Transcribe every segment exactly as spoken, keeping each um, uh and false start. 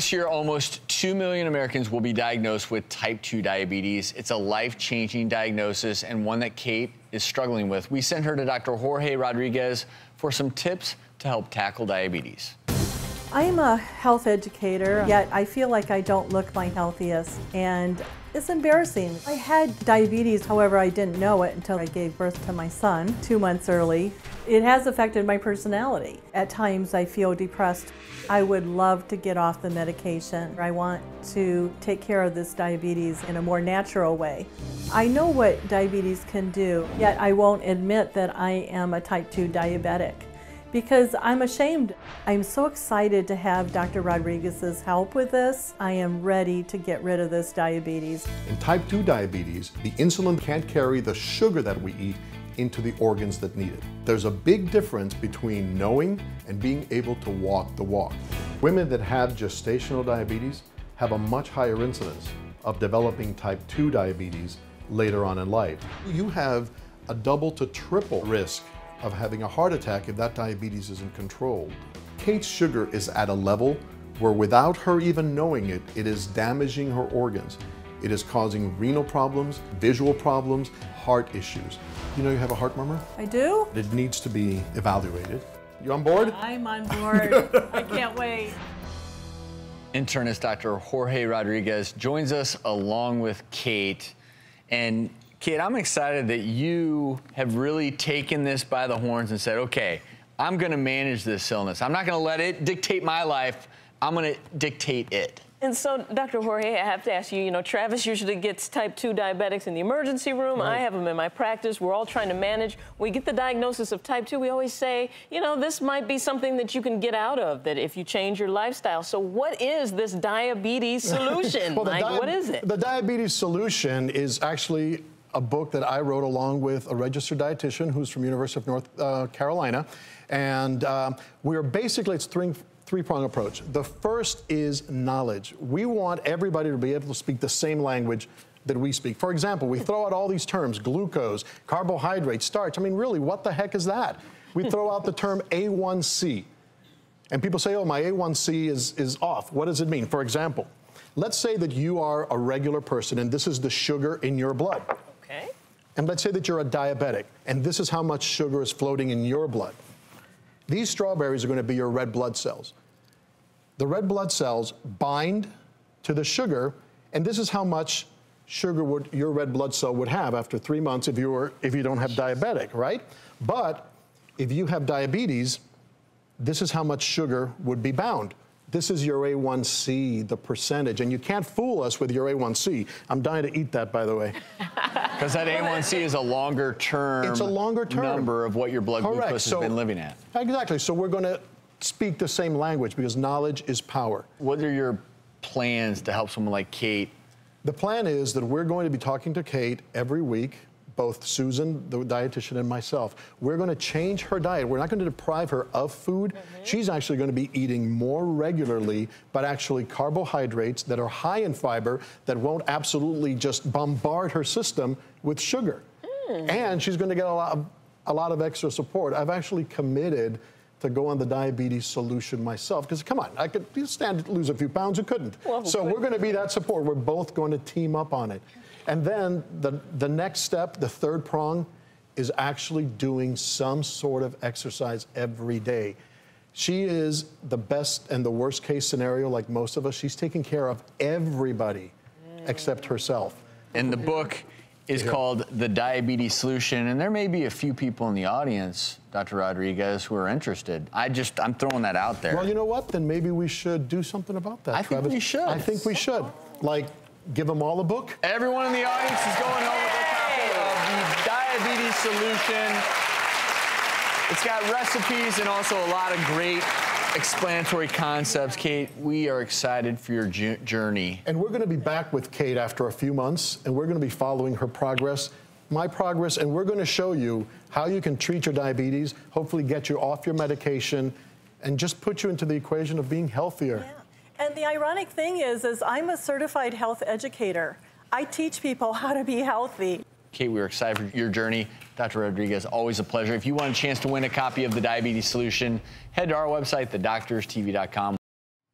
This year, almost two million Americans will be diagnosed with type two diabetes. It's a life-changing diagnosis and one that Kate is struggling with. We sent her to Doctor Jorge Rodriguez for some tips to help tackle diabetes. I'm a health educator, yet I feel like I don't look my healthiest, and it's embarrassing. I had diabetes, however, I didn't know it until I gave birth to my son two months early. It has affected my personality. At times I feel depressed. I would love to get off the medication. I want to take care of this diabetes in a more natural way. I know what diabetes can do, yet I won't admit that I am a type two diabetic, because I'm ashamed. I'm so excited to have Doctor Rodriguez's help with this. I am ready to get rid of this diabetes. In type two diabetes, the insulin can't carry the sugar that we eat into the organs that need it. There's a big difference between knowing and being able to walk the walk. Women that have gestational diabetes have a much higher incidence of developing type two diabetes later on in life. You have a double to triple risk of having a heart attack if that diabetes isn't controlled. Kate's sugar is at a level where, without her even knowing it, it is damaging her organs. It is causing renal problems, visual problems, heart issues. You know you have a heart murmur? I do. It needs to be evaluated. You on board? I'm on board. I can't wait. Internist Doctor Jorge Rodriguez joins us along with Kate. And Kate, I'm excited that you have really taken this by the horns and said, okay, I'm gonna manage this illness. I'm not gonna let it dictate my life. I'm gonna dictate it. And so, Doctor Jorge, I have to ask you, you know, Travis usually gets type two diabetics in the emergency room. Right. I have them in my practice. We're all trying to manage. When we get the diagnosis of type two, we always say, you know, this might be something that you can get out of, that if you change your lifestyle. So what is this diabetes solution? well, like, di what is it? The diabetes solution is actually a book that I wrote along with a registered dietitian who's from University of North uh, Carolina. And um, we're basically, it's three, three-prong approach. The first is knowledge. We want everybody to be able to speak the same language that we speak. For example, we throw out all these terms, glucose, carbohydrate, starch. I mean, really, what the heck is that? We throw out the term A one C. And people say, oh, my A one C is, is off. What does it mean? For example, let's say that you are a regular person and this is the sugar in your blood. Okay. And let's say that you're a diabetic, and this is how much sugar is floating in your blood. These strawberries are going to be your red blood cells. The red blood cells bind to the sugar, and this is how much sugar would, your red blood cell would have after three months if you, were, if you don't have diabetic, right? But if you have diabetes, this is how much sugar would be bound. This is your A one C, the percentage, and you can't fool us with your A one C. I'm dying to eat that, by the way. Because that A one C is a longer term it's a longer term number of what your blood Correct. glucose has so, been living at. Exactly, so we're gonna speak the same language because knowledge is power. What are your plans to help someone like Kate? The plan is that we're going to be talking to Kate every week, both Susan, the dietitian, and myself. We're gonna change her diet. We're not gonna deprive her of food. Mm-hmm. She's actually gonna be eating more regularly, but actually carbohydrates that are high in fiber that won't absolutely just bombard her system with sugar. Mm. And she's gonna get a lot, of, a lot of extra support. I've actually committed to go on the diabetes solution myself, because come on, I could stand to lose a few pounds, who couldn't? Well, so we're gonna be that support. We're both gonna team up on it. And then the, the next step, the third prong, is actually doing some sort of exercise every day. She is the best and the worst case scenario, like most of us. She's taking care of everybody except herself. And the book is yeah. called The Diabetes Solution, and there may be a few people in the audience, Doctor Rodriguez, who are interested. I just, I'm throwing that out there. Well, you know what? Then maybe we should do something about that, I Travis. think we should. I think we should. Like, give them all a book. Everyone in the audience is going home with a copy of The Diabetes Solution. It's got recipes and also a lot of great explanatory concepts. Kate, we are excited for your journey. And we're going to be back with Kate after a few months, and we're going to be following her progress, my progress, and we're going to show you how you can treat your diabetes, hopefully get you off your medication, and just put you into the equation of being healthier. Yeah. And the ironic thing is, is I'm a certified health educator. I teach people how to be healthy. Kate, we're excited for your journey. Doctor Rodriguez, always a pleasure. If you want a chance to win a copy of The Diabetes Solution, head to our website, the doctors T V dot com.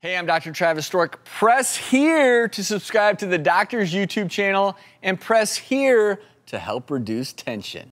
Hey, I'm Doctor Travis Stork. Press here to subscribe to the Doctors YouTube channel and press here to help reduce tension.